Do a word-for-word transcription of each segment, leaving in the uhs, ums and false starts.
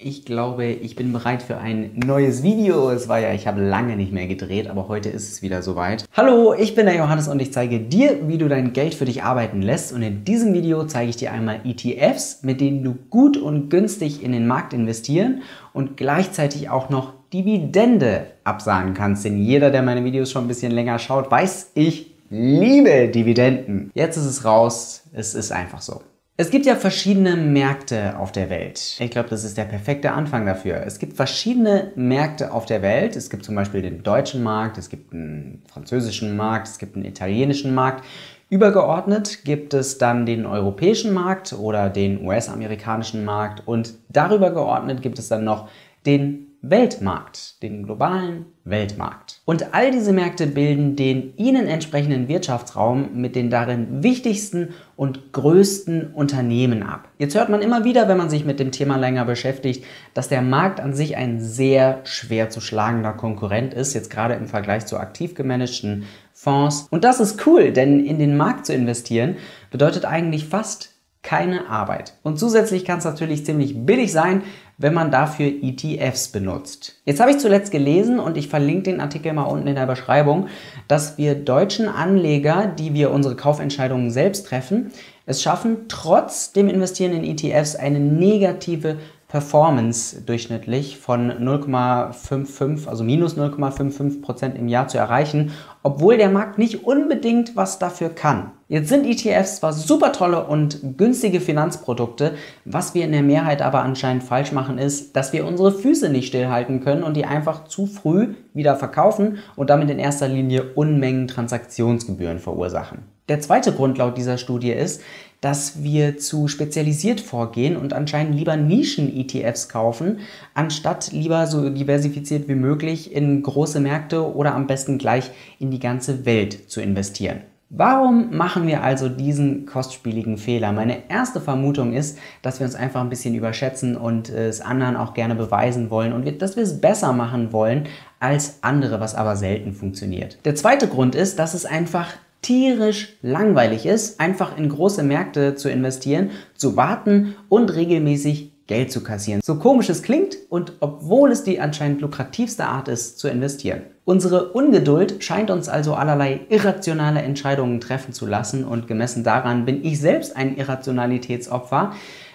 Ich glaube, ich bin bereit für ein neues Video. Es war ja, ich habe lange nicht mehr gedreht, aber heute ist es wieder soweit. Hallo, ich bin der Johannes und ich zeige dir, wie du dein Geld für dich arbeiten lässt. Und in diesem Video zeige ich dir einmal E T Fs, mit denen du gut und günstig in den Markt investieren und gleichzeitig auch noch Dividende absahen kannst. Denn jeder, der meine Videos schon ein bisschen länger schaut, weiß, ich liebe Dividenden. Jetzt ist es raus, es ist einfach so. Es gibt ja verschiedene Märkte auf der Welt. Ich glaube, das ist der perfekte Anfang dafür. Es gibt verschiedene Märkte auf der Welt. Es gibt zum Beispiel den deutschen Markt, es gibt einen französischen Markt, es gibt einen italienischen Markt. Übergeordnet gibt es dann den europäischen Markt oder den U S-amerikanischen Markt und darüber geordnet gibt es dann noch den Weltmarkt, den globalen Weltmarkt. Und all diese Märkte bilden den ihnen entsprechenden Wirtschaftsraum mit den darin wichtigsten und größten Unternehmen ab. Jetzt hört man immer wieder, wenn man sich mit dem Thema länger beschäftigt, dass der Markt an sich ein sehr schwer zu schlagender Konkurrent ist, jetzt gerade im Vergleich zu aktiv gemanagten Fonds. Und das ist cool, denn in den Markt zu investieren bedeutet eigentlich fast keine Arbeit. Und zusätzlich kann es natürlich ziemlich billig sein, wenn man dafür E T Fs benutzt. Jetzt habe ich zuletzt gelesen und ich verlinke den Artikel mal unten in der Beschreibung, dass wir deutschen Anleger, die wir unsere Kaufentscheidungen selbst treffen, es schaffen, trotz dem Investieren in E T Fs eine negative Performance durchschnittlich von null Komma fünfundfünfzig, also minus null Komma fünfundfünfzig Prozent im Jahr zu erreichen, obwohl der Markt nicht unbedingt was dafür kann. Jetzt sind E T Fs zwar super tolle und günstige Finanzprodukte, was wir in der Mehrheit aber anscheinend falsch machen ist, dass wir unsere Füße nicht stillhalten können und die einfach zu früh wieder verkaufen und damit in erster Linie Unmengen Transaktionsgebühren verursachen. Der zweite Grund laut dieser Studie ist, dass wir zu spezialisiert vorgehen und anscheinend lieber Nischen-E T Fs kaufen, anstatt lieber so diversifiziert wie möglich in große Märkte oder am besten gleich in die ganze Welt zu investieren. Warum machen wir also diesen kostspieligen Fehler? Meine erste Vermutung ist, dass wir uns einfach ein bisschen überschätzen und es anderen auch gerne beweisen wollen und dass wir es besser machen wollen als andere, was aber selten funktioniert. Der zweite Grund ist, dass es einfach tierisch langweilig ist, einfach in große Märkte zu investieren, zu warten und regelmäßig Geld zu kassieren. So komisch es klingt und obwohl es die anscheinend lukrativste Art ist, zu investieren. Unsere Ungeduld scheint uns also allerlei irrationale Entscheidungen treffen zu lassen und gemessen daran bin ich selbst ein Irrationalitätsopfer,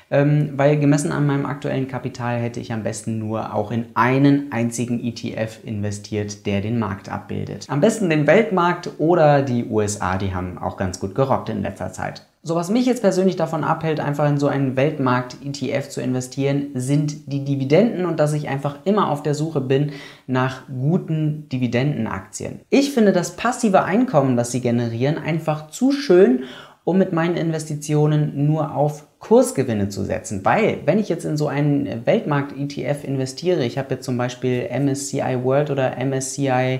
weil gemessen an meinem aktuellen Kapital hätte ich am besten nur auch in einen einzigen E T F investiert, der den Markt abbildet. Am besten den Weltmarkt oder die U S A, die haben auch ganz gut gerockt in letzter Zeit. So, was mich jetzt persönlich davon abhält, einfach in so einen Weltmarkt-E T F zu investieren, sind die Dividenden und dass ich einfach immer auf der Suche bin nach guten Dividendenaktien. Ich finde das passive Einkommen, das sie generieren, einfach zu schön, um mit meinen Investitionen nur auf Kursgewinne zu setzen, weil wenn ich jetzt in so einen Weltmarkt-E T F investiere, ich habe jetzt zum Beispiel M S C I World oder M S C I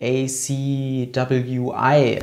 A C W I,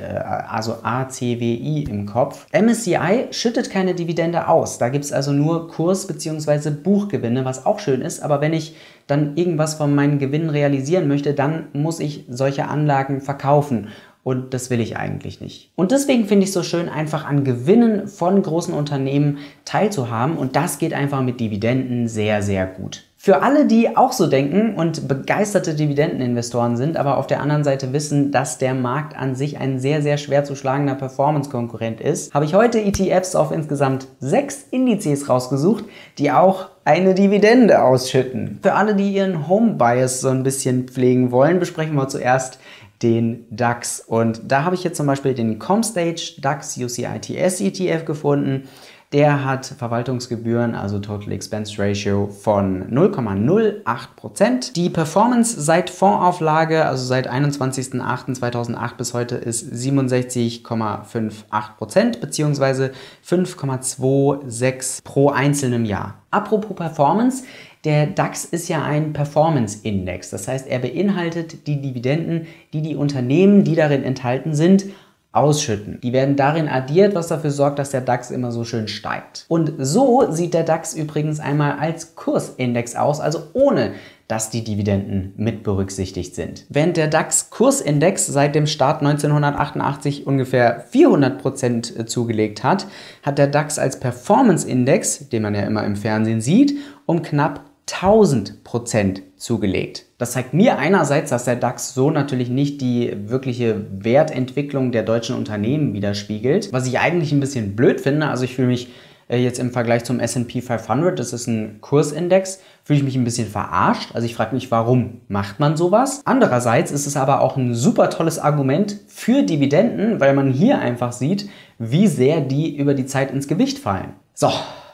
also A C W I im Kopf. M S C I schüttet keine Dividende aus, da gibt es also nur Kurs- bzw. Buchgewinne, was auch schön ist, aber wenn ich dann irgendwas von meinen Gewinnen realisieren möchte, dann muss ich solche Anlagen verkaufen. Und das will ich eigentlich nicht. Und deswegen finde ich es so schön, einfach an Gewinnen von großen Unternehmen teilzuhaben. Und das geht einfach mit Dividenden sehr, sehr gut. Für alle, die auch so denken und begeisterte Dividendeninvestoren sind, aber auf der anderen Seite wissen, dass der Markt an sich ein sehr, sehr schwer zu schlagender Performance-Konkurrent ist, habe ich heute E T Fs auf insgesamt sechs Indizes rausgesucht, die auch eine Dividende ausschütten. Für alle, die ihren Home-Bias so ein bisschen pflegen wollen, besprechen wir zuerst den DAX. Und da habe ich jetzt zum Beispiel den ComStage DAX U C I T S E T F gefunden. Der hat Verwaltungsgebühren, also Total Expense Ratio von null Komma null acht Prozent. Die Performance seit Fondsauflage, also seit einundzwanzigsten achten zweitausendacht bis heute, ist siebenundsechzig Komma fünfundfünfzig Prozent bzw. fünf Komma sechsundzwanzig Prozent pro einzelnen Jahr. Apropos Performance, der DAX ist ja ein Performance-Index, das heißt, er beinhaltet die Dividenden, die die Unternehmen, die darin enthalten sind, ausschütten. Die werden darin addiert, was dafür sorgt, dass der DAX immer so schön steigt. Und so sieht der DAX übrigens einmal als Kursindex aus, also ohne dass die Dividenden mit berücksichtigt sind. Während der DAX-Kursindex seit dem Start neunzehnhundertachtundachtzig ungefähr vierhundert Prozent zugelegt hat, hat der DAX als Performance-Index, den man ja immer im Fernsehen sieht, um knapp tausend Prozent zugelegt. Das zeigt mir einerseits, dass der DAX so natürlich nicht die wirkliche Wertentwicklung der deutschen Unternehmen widerspiegelt, was ich eigentlich ein bisschen blöd finde. Also ich fühle mich jetzt im Vergleich zum S und P fünfhundert, das ist ein Kursindex, fühle ich mich ein bisschen verarscht. Also ich frage mich, warum macht man sowas? Andererseits ist es aber auch ein super tolles Argument für Dividenden, weil man hier einfach sieht, wie sehr die über die Zeit ins Gewicht fallen. So,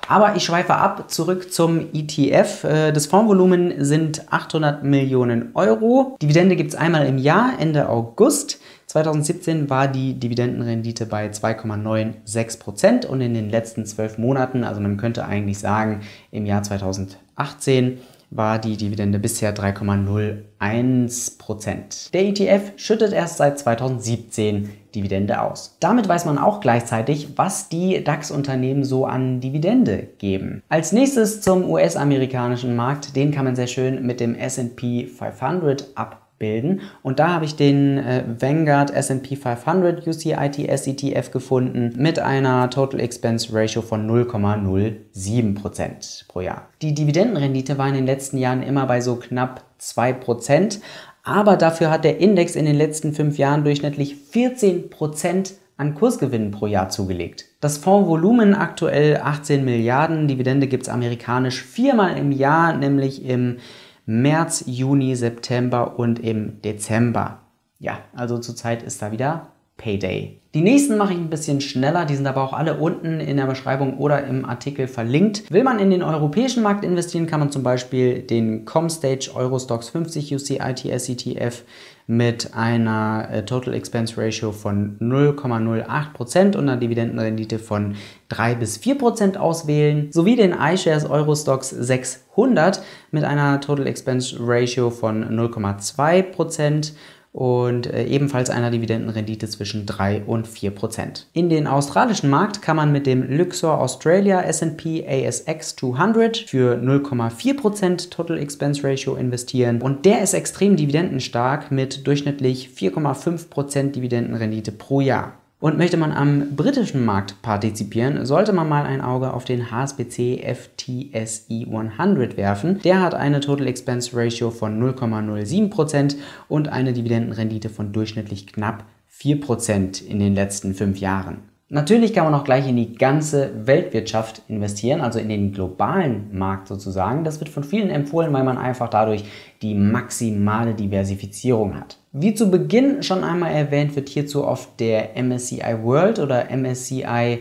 aber ich schweife ab, zurück zum E T F. Das Fondsvolumen sind achthundert Millionen Euro. Dividende gibt es einmal im Jahr, Ende August. zweitausendsiebzehn war die Dividendenrendite bei zwei Komma neun sechs Prozent und in den letzten zwölf Monaten, also man könnte eigentlich sagen, im Jahr zweitausendachtzehn war die Dividende bisher drei Komma null eins Prozent. Der E T F schüttet erst seit zweitausendsiebzehn Dividende aus. Damit weiß man auch gleichzeitig, was die DAX-Unternehmen so an Dividende geben. Als nächstes zum U S-amerikanischen Markt, den kann man sehr schön mit dem S und P fünfhundert abbilden. Bilden. Und da habe ich den äh, Vanguard S und P fünfhundert U C I T S E T F gefunden mit einer Total Expense Ratio von null Komma null sieben Prozent pro Jahr. Die Dividendenrendite war in den letzten Jahren immer bei so knapp zwei Prozent, aber dafür hat der Index in den letzten fünf Jahren durchschnittlich vierzehn Prozent an Kursgewinnen pro Jahr zugelegt. Das Fondsvolumen aktuell achtzehn Milliarden, Dividende gibt es amerikanisch viermal im Jahr, nämlich im März, Juni, September und im Dezember. Ja, also zurzeit ist da wieder Payday. Die nächsten mache ich ein bisschen schneller, die sind aber auch alle unten in der Beschreibung oder im Artikel verlinkt. Will man in den europäischen Markt investieren, kann man zum Beispiel den ComStage Euro STOXX fünfzig UCITS E T F mit einer Total Expense Ratio von null Komma null acht Prozent und einer Dividendenrendite von drei bis vier Prozent auswählen, sowie den iShares Euro STOXX sechshundert mit einer Total Expense Ratio von null Komma zwei Prozent. Und ebenfalls einer Dividendenrendite zwischen drei und vier Prozent. In den australischen Markt kann man mit dem Lyxor Australia S und P A S X zweihundert für null Komma vier Prozent Total Expense Ratio investieren und der ist extrem dividendenstark mit durchschnittlich vier Komma fünf Prozent Dividendenrendite pro Jahr. Und möchte man am britischen Markt partizipieren, sollte man mal ein Auge auf den H S B C F T S E hundert werfen. Der hat eine Total Expense Ratio von null Komma null sieben Prozent und eine Dividendenrendite von durchschnittlich knapp vier Prozent in den letzten fünf Jahren. Natürlich kann man auch gleich in die ganze Weltwirtschaft investieren, also in den globalen Markt sozusagen. Das wird von vielen empfohlen, weil man einfach dadurch die maximale Diversifizierung hat. Wie zu Beginn schon einmal erwähnt, wird hierzu oft der M S C I World oder M S C I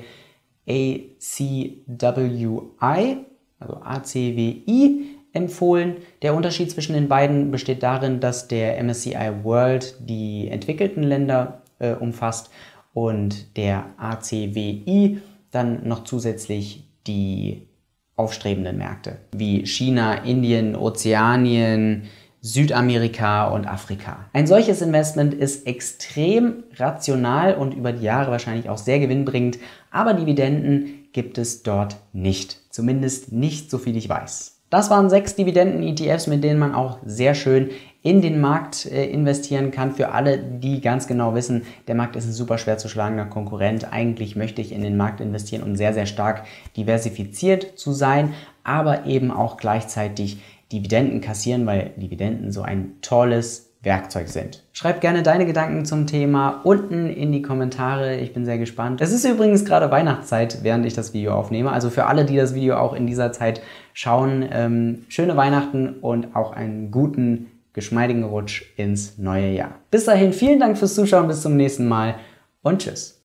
A C W I, also A C W I, empfohlen. Der Unterschied zwischen den beiden besteht darin, dass der M S C I World die entwickelten Länder äh, umfasst und der A C W I dann noch zusätzlich die aufstrebenden Märkte, wie China, Indien, Ozeanien, Südamerika und Afrika. Ein solches Investment ist extrem rational und über die Jahre wahrscheinlich auch sehr gewinnbringend, aber Dividenden gibt es dort nicht. Zumindest nicht, so viel ich weiß. Das waren sechs Dividenden-E T Fs, mit denen man auch sehr schön in den Markt investieren kann. Für alle, die ganz genau wissen, der Markt ist ein super schwer zu schlagender Konkurrent. Eigentlich möchte ich in den Markt investieren, um sehr, sehr stark diversifiziert zu sein, aber eben auch gleichzeitig Dividenden kassieren, weil Dividenden so ein tolles Werkzeug sind. Schreib gerne deine Gedanken zum Thema unten in die Kommentare. Ich bin sehr gespannt. Es ist übrigens gerade Weihnachtszeit, während ich das Video aufnehme. Also für alle, die das Video auch in dieser Zeit schauen, ähm, schöne Weihnachten und auch einen guten, geschmeidigen Rutsch ins neue Jahr. Bis dahin, vielen Dank fürs Zuschauen, bis zum nächsten Mal und tschüss.